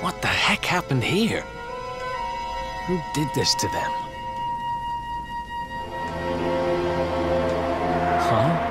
What the heck happened here? Who did this to them? Huh?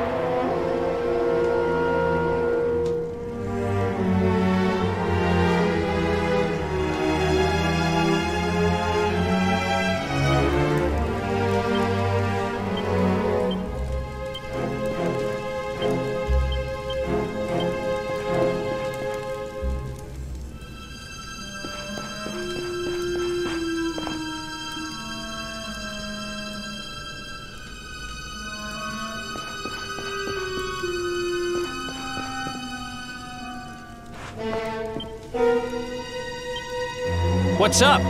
What's up?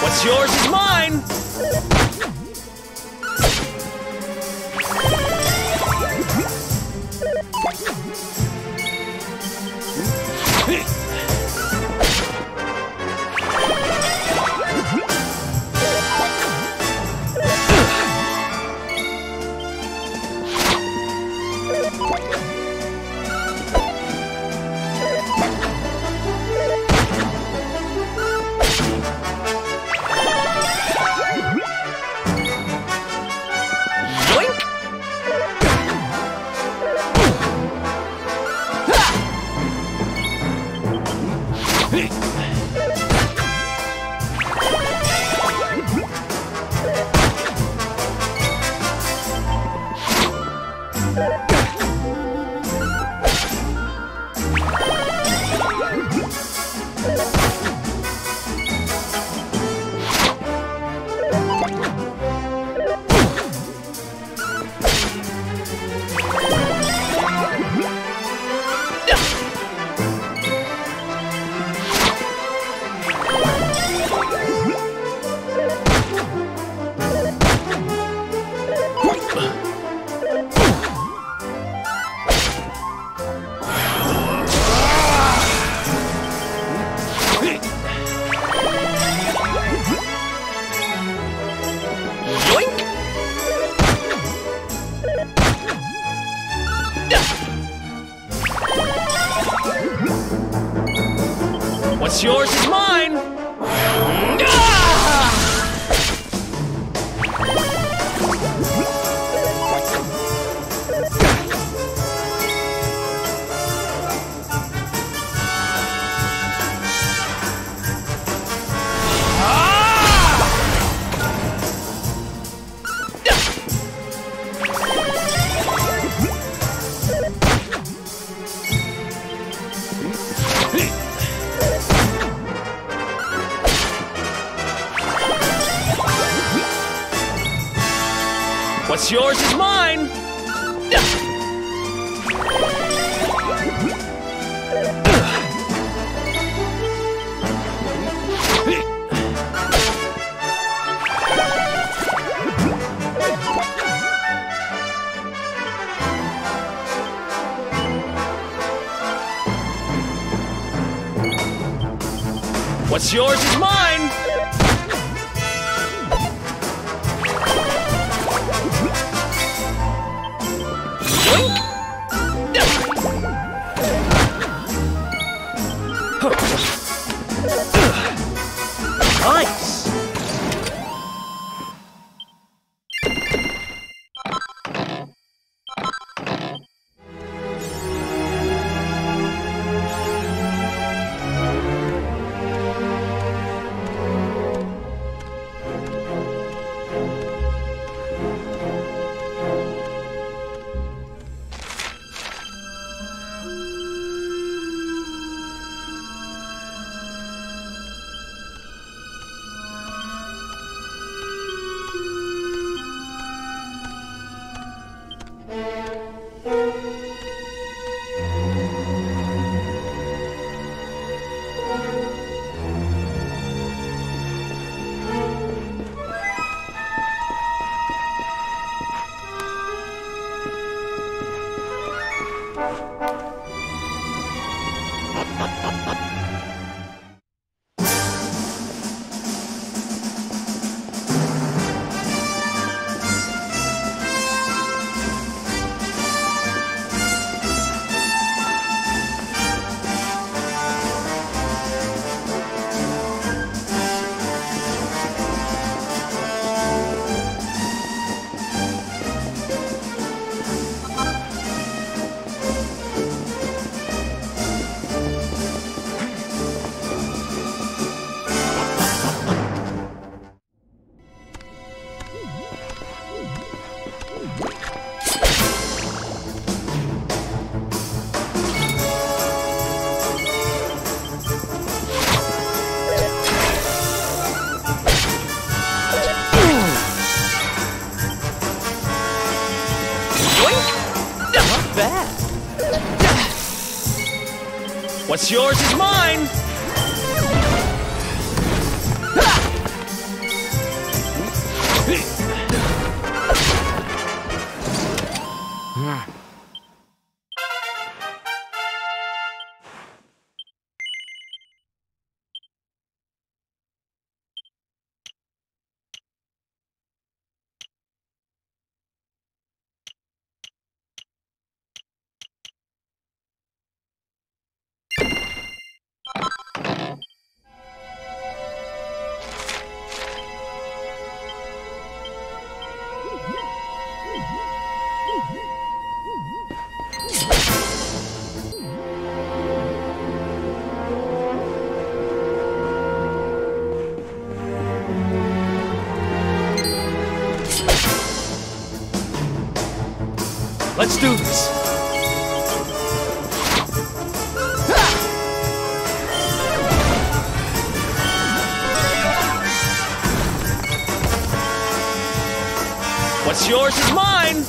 What's yours is mine! What's yours is mine! What's yours is mine! What's yours is mine! Nice! What's yours is mine! Let's do this. What's yours is mine.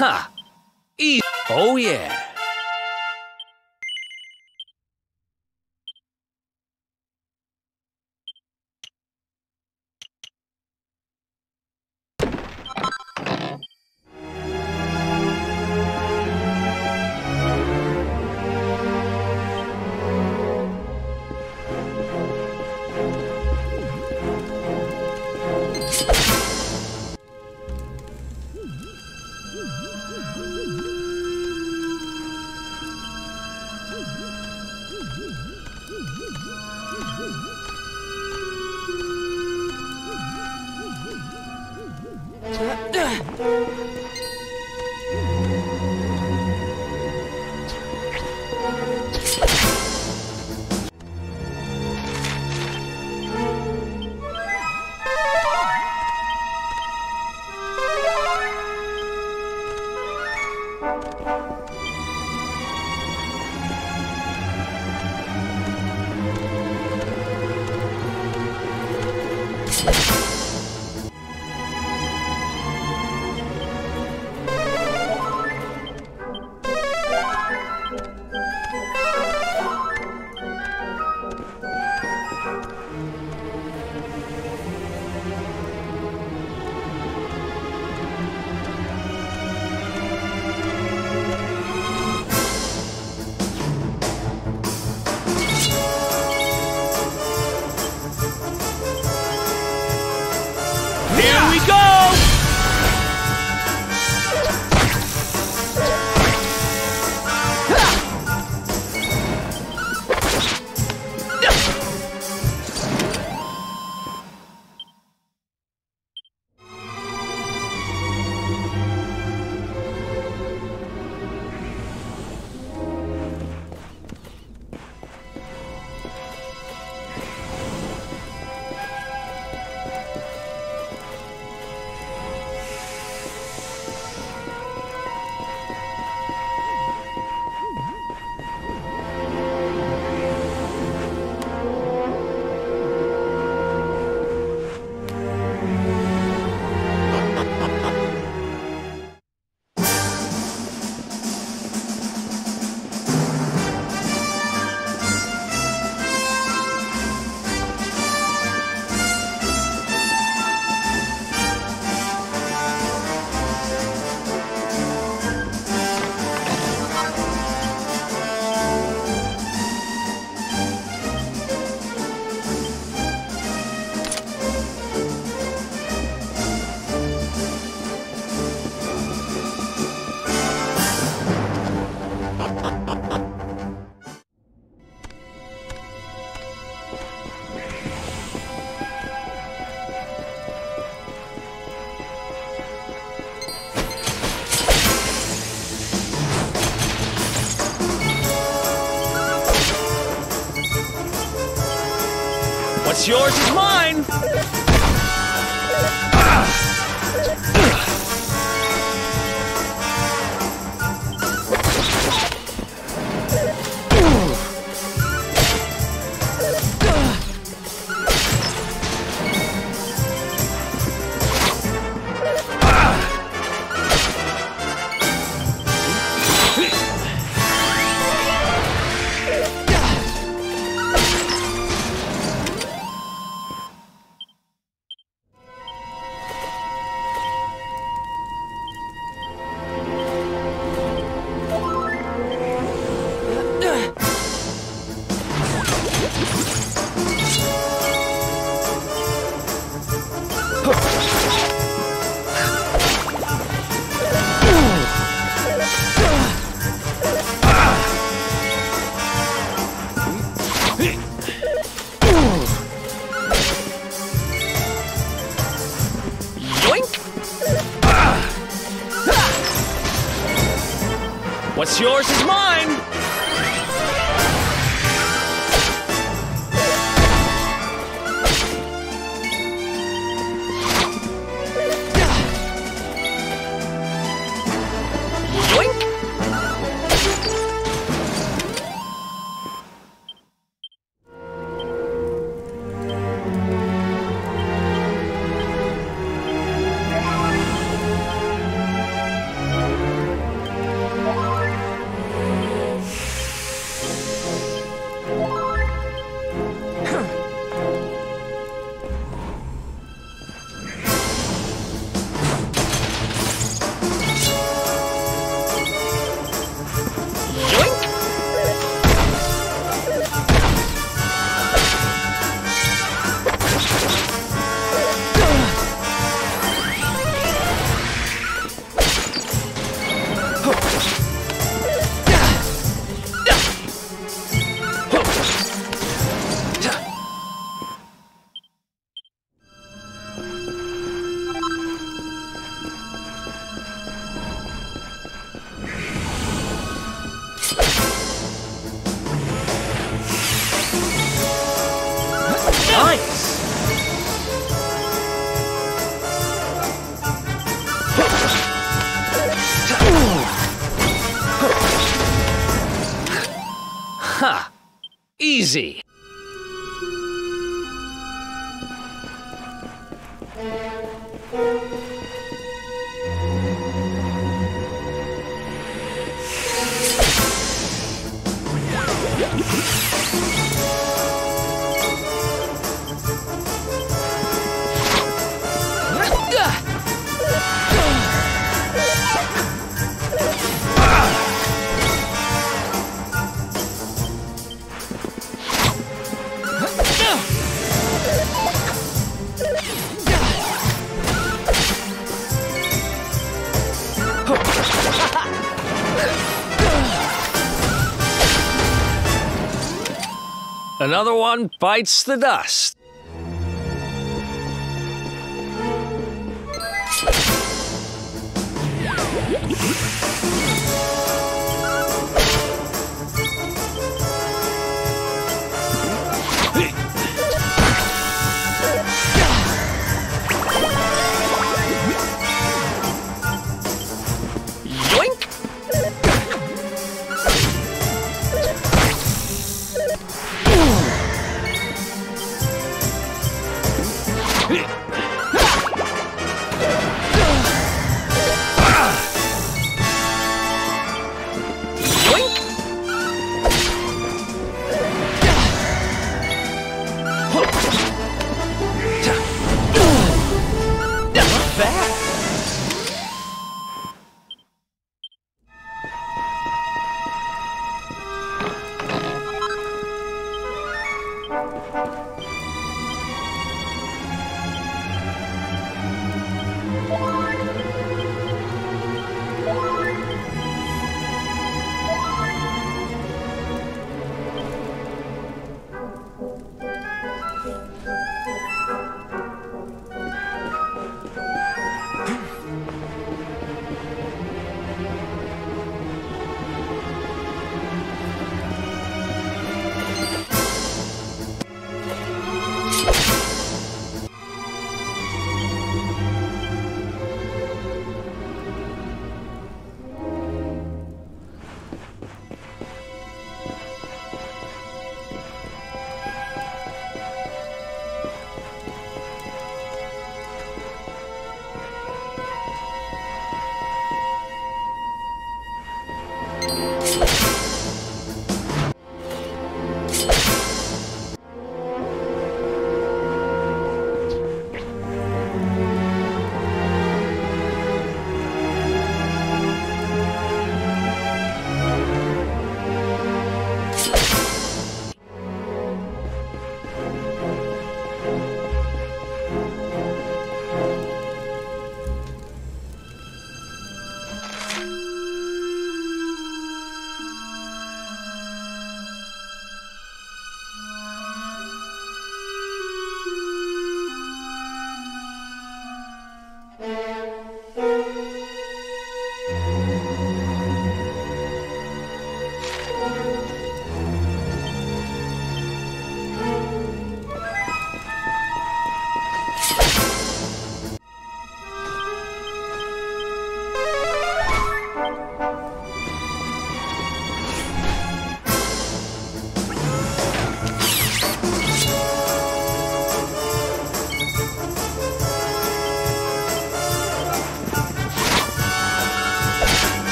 Ha! Easy. Oh yeah! What's yours is mine! What's yours is mine! Ha! Easy! Another one bites the dust.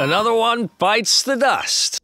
Another one bites the dust.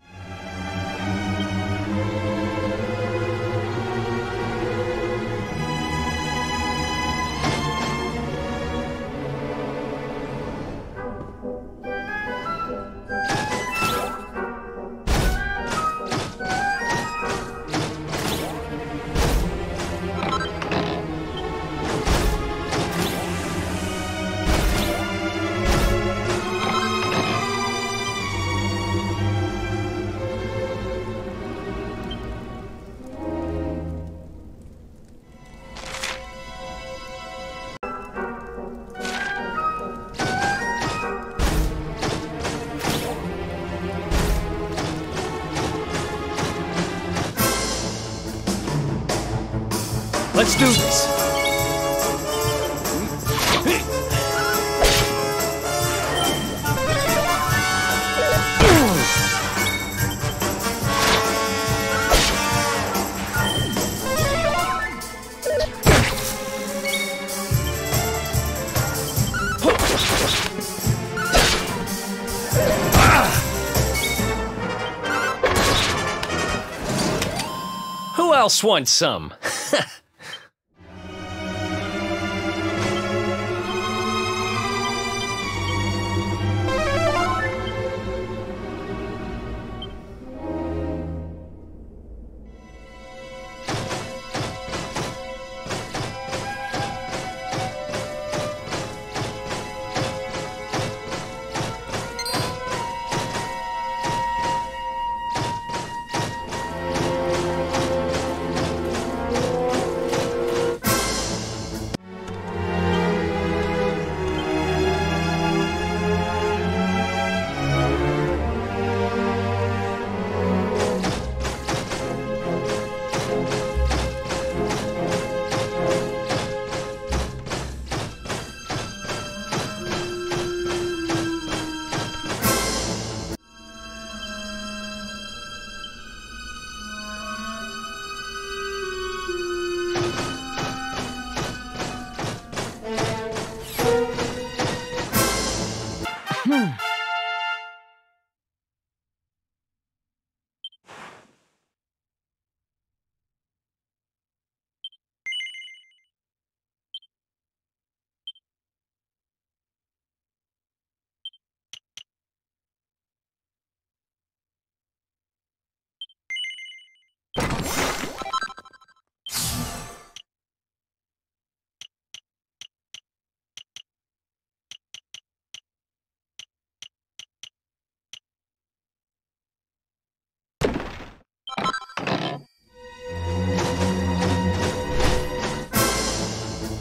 Let's do this. Who else wants some?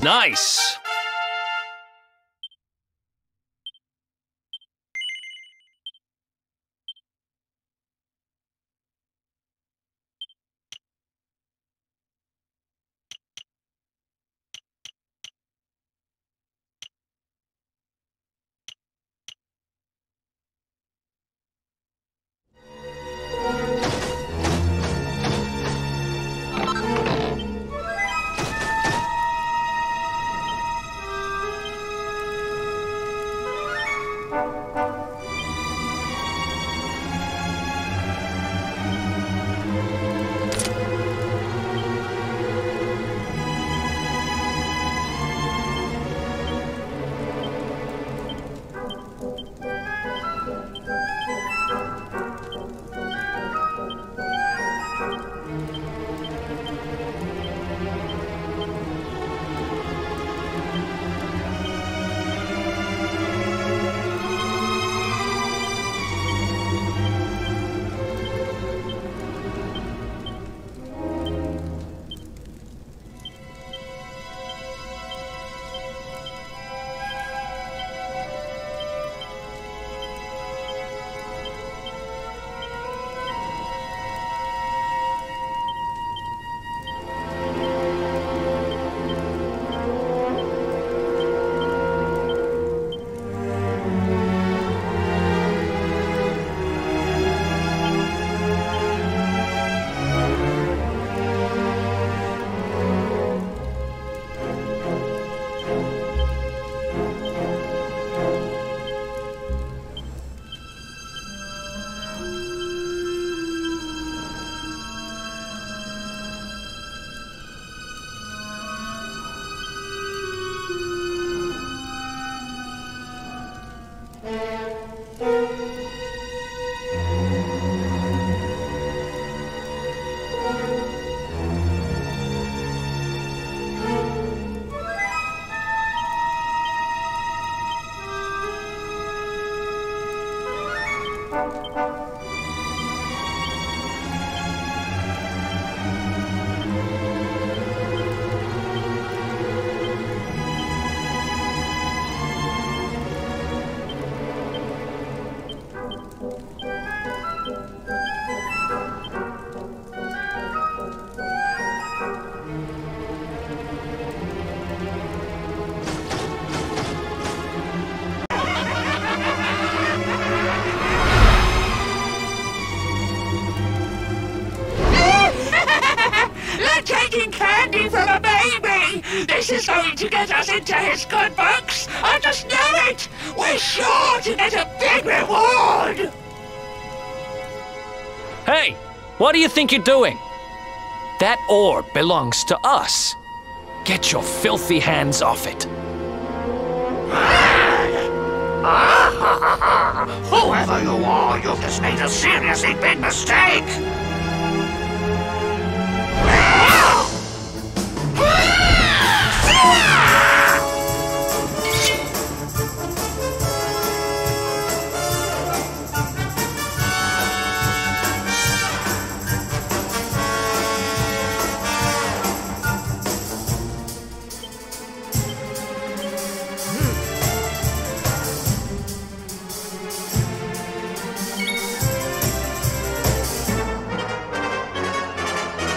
Nice! This is going to get us into his good books! I just know it! We're sure to get a big reward! Hey! What do you think you're doing? That orb belongs to us! Get your filthy hands off it! Whoever you are, you've just made a seriously big mistake!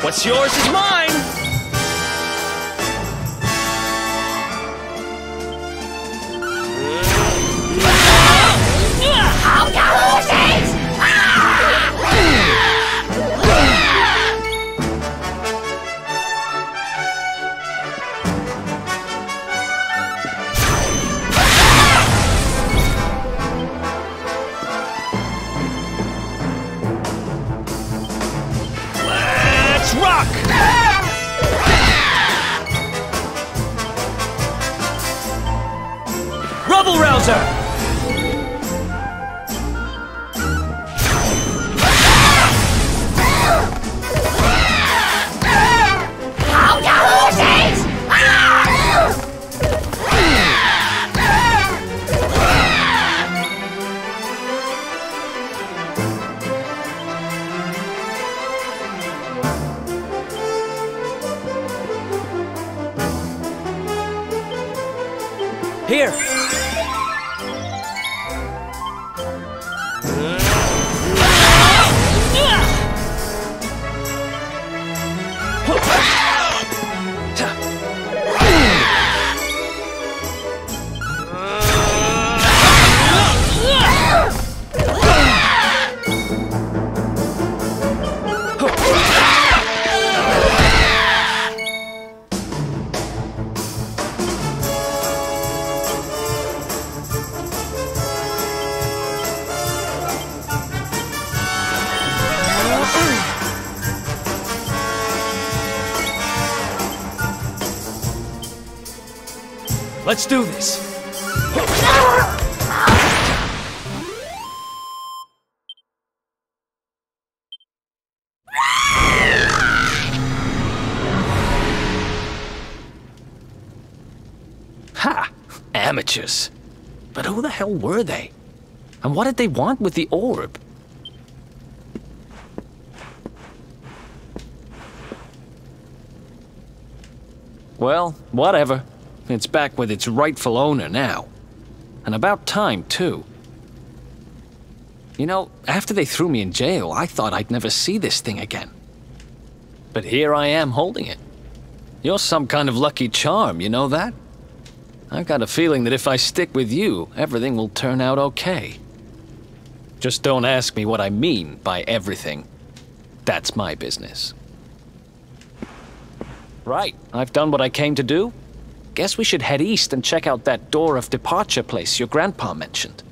What's yours is mine! I'll lose it! Rouser! Here! Let's do this! Ha! Amateurs! But who the hell were they? And what did they want with the orb? Well, whatever. It's back with its rightful owner now. And about time, too. You know, after they threw me in jail, I thought I'd never see this thing again. But here I am holding it. You're some kind of lucky charm, you know that? I've got a feeling that if I stick with you, everything will turn out okay. Just don't ask me what I mean by everything. That's my business. Right, I've done what I came to do. Guess we should head east and check out that door of departure place your grandpa mentioned.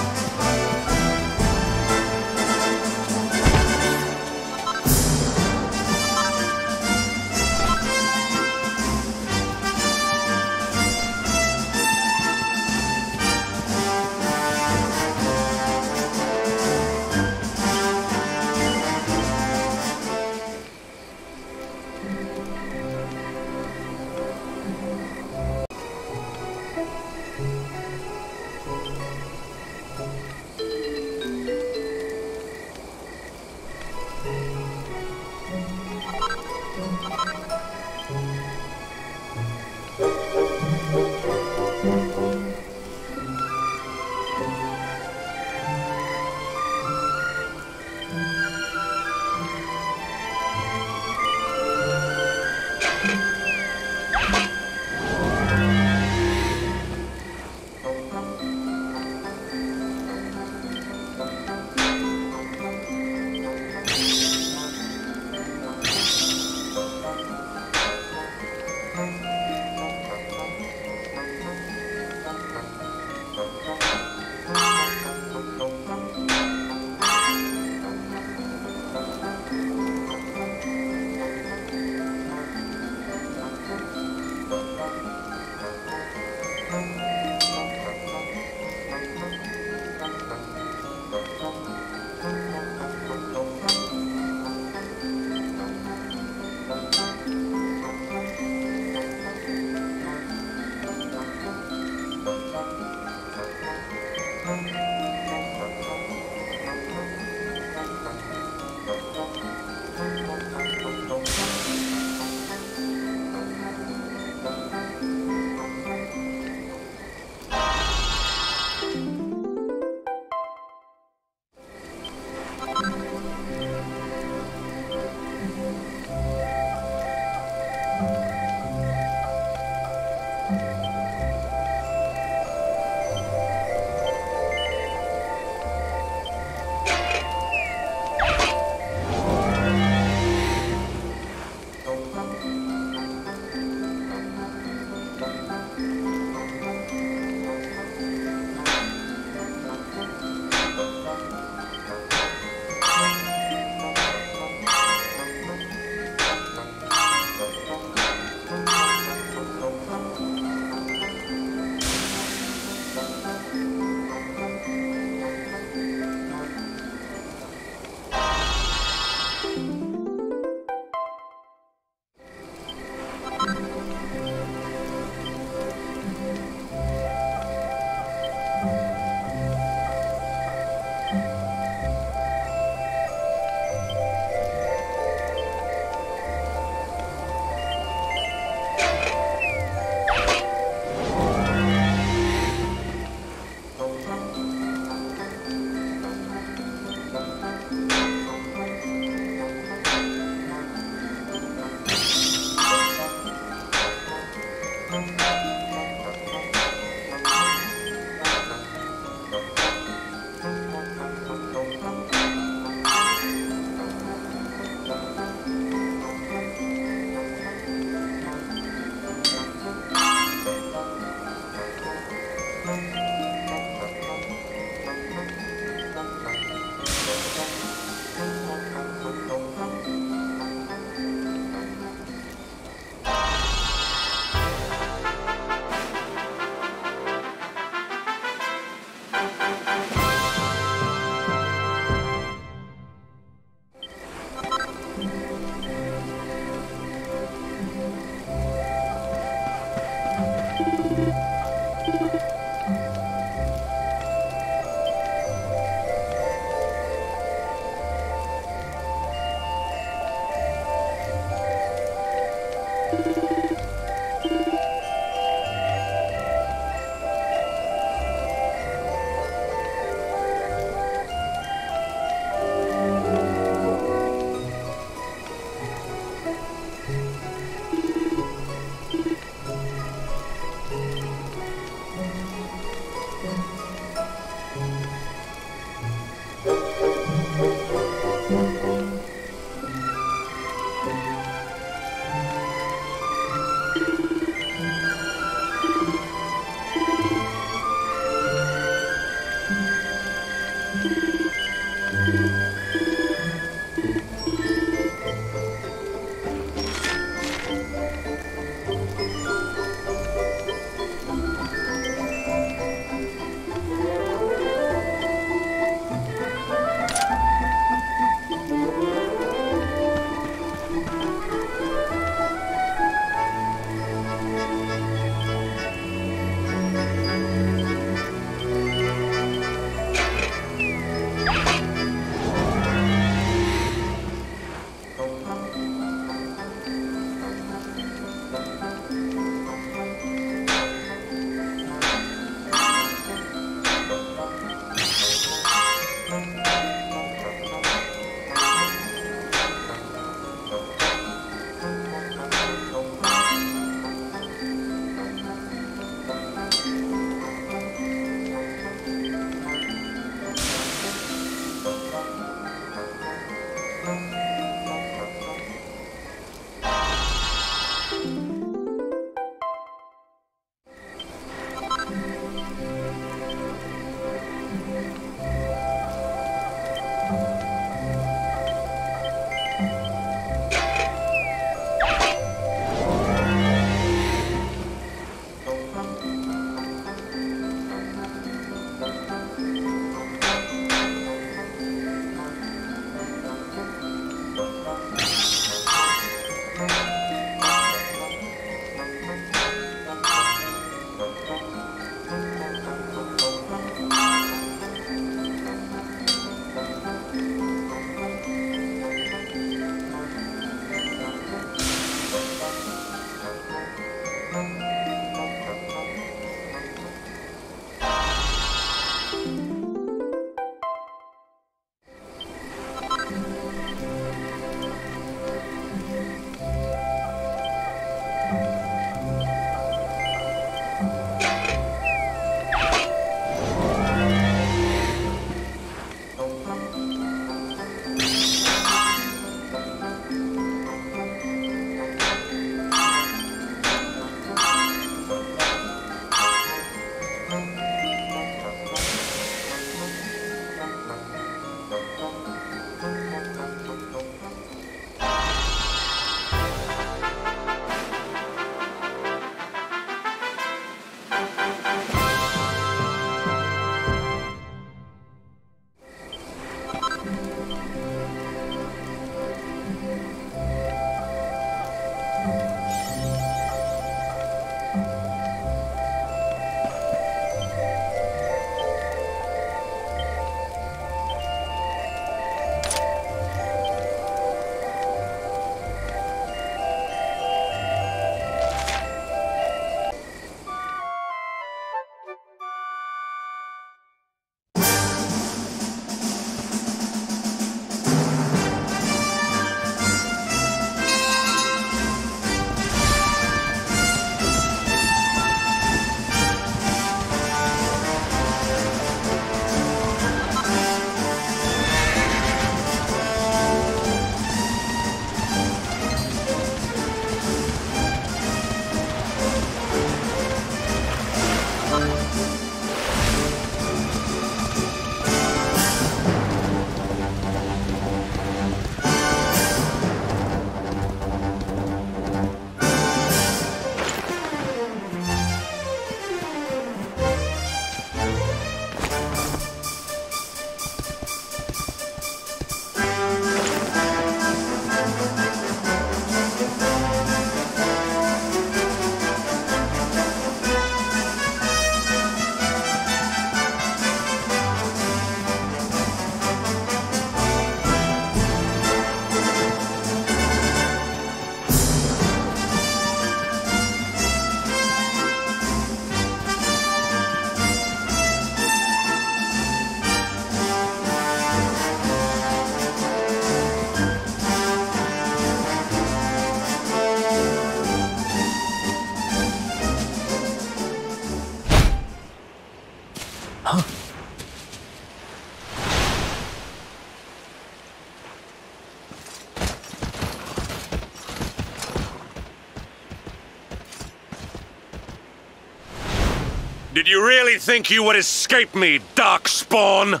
Did you really think you would escape me, Darkspawn?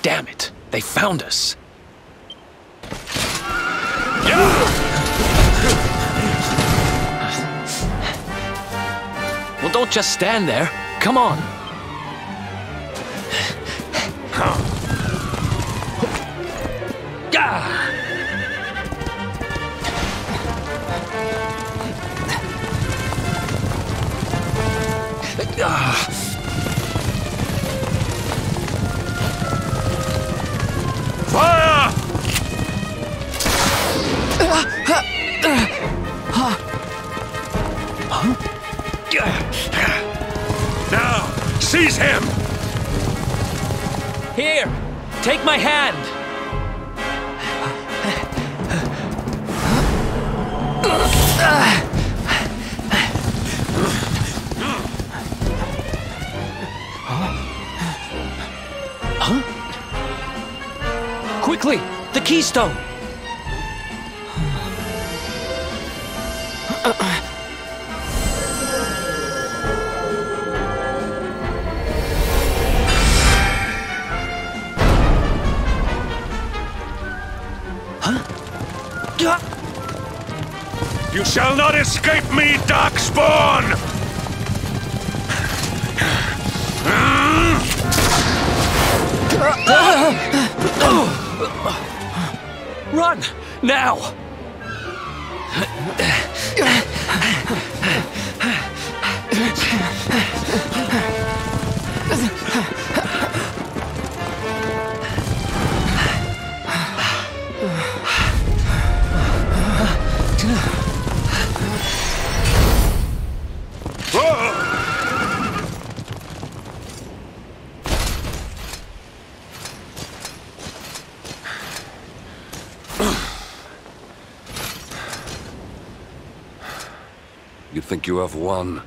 Damn it, they found us. Well, don't just stand there. Come on. Fire! Now, seize him! Here, take my hand! Huh? Quickly, the Keystone! You shall not escape me, Darkspawn! Run! Now! You think you have won?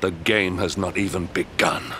The game has not even begun.